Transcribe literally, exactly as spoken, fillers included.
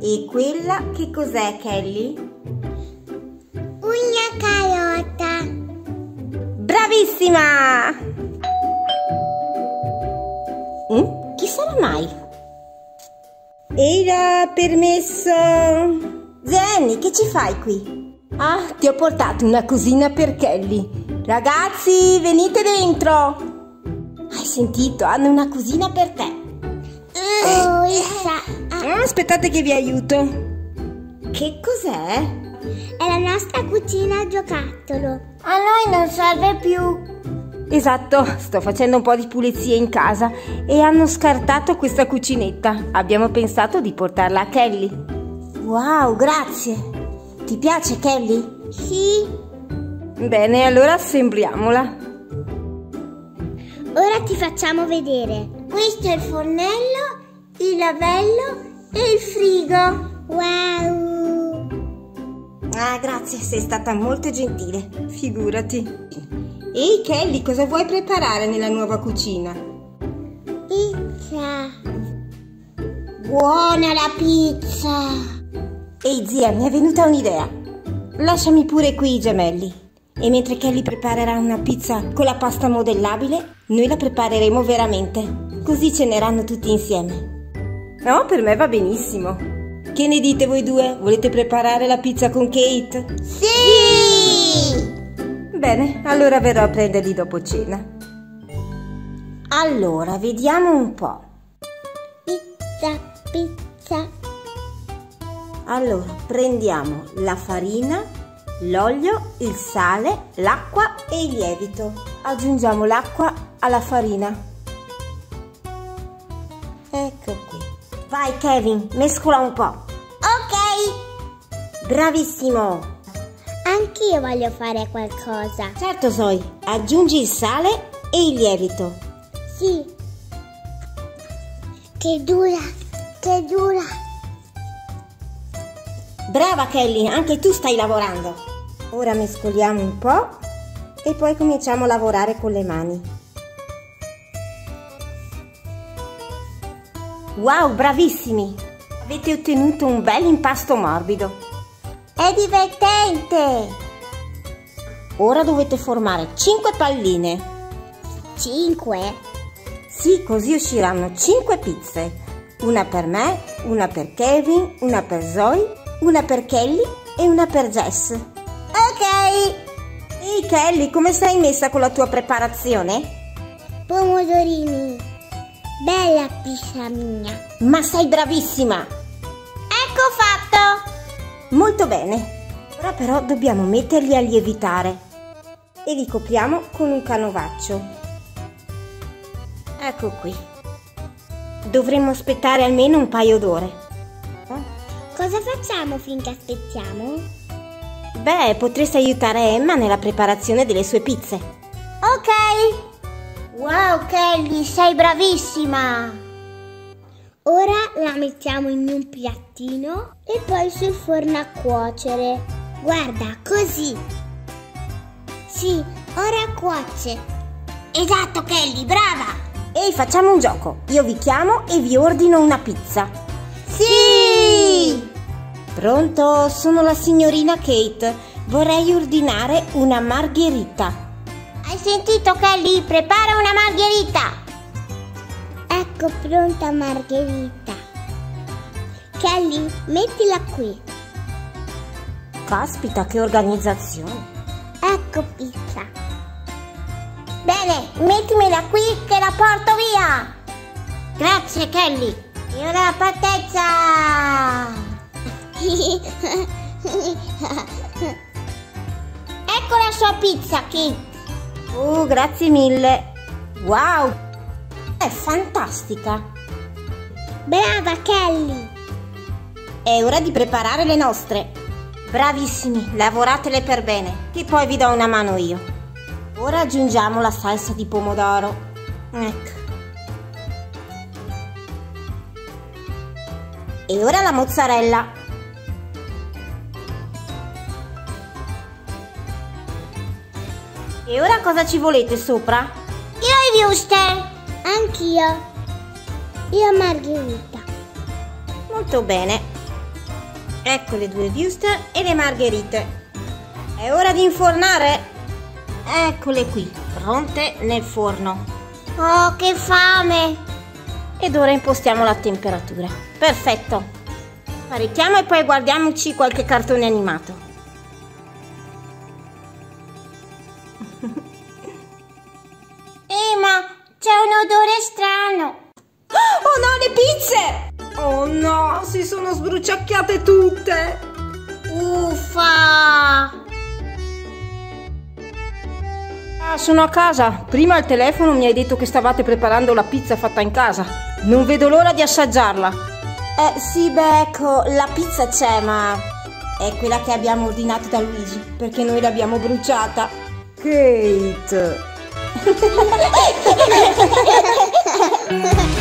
E quella che cos'è, Kelly? Una carota. Bravissima! Mm? Chi sarà mai? Era permesso... Zenny, che ci fai qui? Ah, ti ho portato una cosina per Kelly. Ragazzi, venite dentro! Hai sentito? Hanno una cosina per te. Oh, ah, aspettate che vi aiuto. Che cos'è? È la nostra cucina giocattolo. A noi non serve più. Esatto, sto facendo un po' di pulizia in casa e hanno scartato questa cucinetta. Abbiamo pensato di portarla a Kelly. Wow, grazie. Ti piace, Kelly? Sì. Bene, allora assembliamola. Ora ti facciamo vedere. Questo è il fornello, il lavello e il frigo. Wow! Ah, grazie, sei stata molto gentile. Figurati. Ehi, Kelly, cosa vuoi preparare nella nuova cucina? Pizza. Buona la pizza. Ehi, zia, mi è venuta un'idea. Lasciami pure qui i gemelli. E mentre Kelly preparerà una pizza con la pasta modellabile, noi la prepareremo veramente. Così ceneranno tutti insieme. No, per me va benissimo. Che ne dite voi due? Volete preparare la pizza con Kate? Sì! Bene, allora verrò a prenderli dopo cena. Allora, vediamo un po'. Pizza, pizza. Allora, prendiamo la farina, l'olio, il sale, l'acqua e il lievito. Aggiungiamo l'acqua alla farina. Ecco qui. Vai, Kevin, mescola un po'. Ok. Bravissimo. Anch'io voglio fare qualcosa. Certo, Zoe. Aggiungi il sale e il lievito. Sì. Che dura, che dura. Brava Kelly, anche tu stai lavorando. Ora mescoliamo un po' e poi cominciamo a lavorare con le mani. Wow, bravissimi! Avete ottenuto un bel impasto morbido. È divertente! Ora dovete formare cinque palline. cinque? Sì, così usciranno cinque pizze. Una per me, una per Kevin, una per Zoe, una per Kelly e una per Jess. Ok. Ehi Kelly, come sei messa con la tua preparazione? Pomodorini. Bella pizza mia. Ma sei bravissima. Ecco fatto. Molto bene. Ora però dobbiamo metterli a lievitare e li copriamo con un canovaccio. Ecco qui. Dovremmo aspettare almeno un paio d'ore. Cosa facciamo finché aspettiamo? Beh, potresti aiutare Emma nella preparazione delle sue pizze. Ok! Wow, Kelly, sei bravissima! Ora la mettiamo in un piattino e poi sul forno a cuocere. Guarda, così! Sì, ora cuoce! Esatto, Kelly, brava! Ehi, facciamo un gioco! Io vi chiamo e vi ordino una pizza. Sì! Pronto, sono la signorina Kate. Vorrei ordinare una margherita. Hai sentito, Kelly? Prepara una margherita! Ecco, pronta margherita. Kelly, mettila qui. Caspita, che organizzazione! Ecco, pizza. Bene, mettimela qui che la porto via! Grazie, Kelly. E ora la patezza! Ecco la sua pizza, Kate. Oh, grazie mille. Wow, è fantastica. Brava Kelly. È ora di preparare le nostre. Bravissimi, lavoratele per bene, che poi vi do una mano io. Ora aggiungiamo la salsa di pomodoro. Ecco. E ora la mozzarella. E ora cosa ci volete sopra? Io i wuster. Anch'io. Io margherita. Molto bene. Ecco le due wurstel e le margherite. È ora di infornare? Eccole qui, pronte nel forno. Oh, che fame! Ed ora impostiamo la temperatura. Perfetto. Carichiamo e poi guardiamoci qualche cartone animato. Emma, c'è un odore strano. Oh no, le pizze! Oh no, si sono sbruciacchiate tutte! Uffa! Ah, sono a casa. Prima al telefono mi hai detto che stavate preparando la pizza fatta in casa. Non vedo l'ora di assaggiarla. Eh sì, beh, ecco, la pizza c'è, ma è quella che abbiamo ordinato da Luigi, perché noi l'abbiamo bruciata. Kate!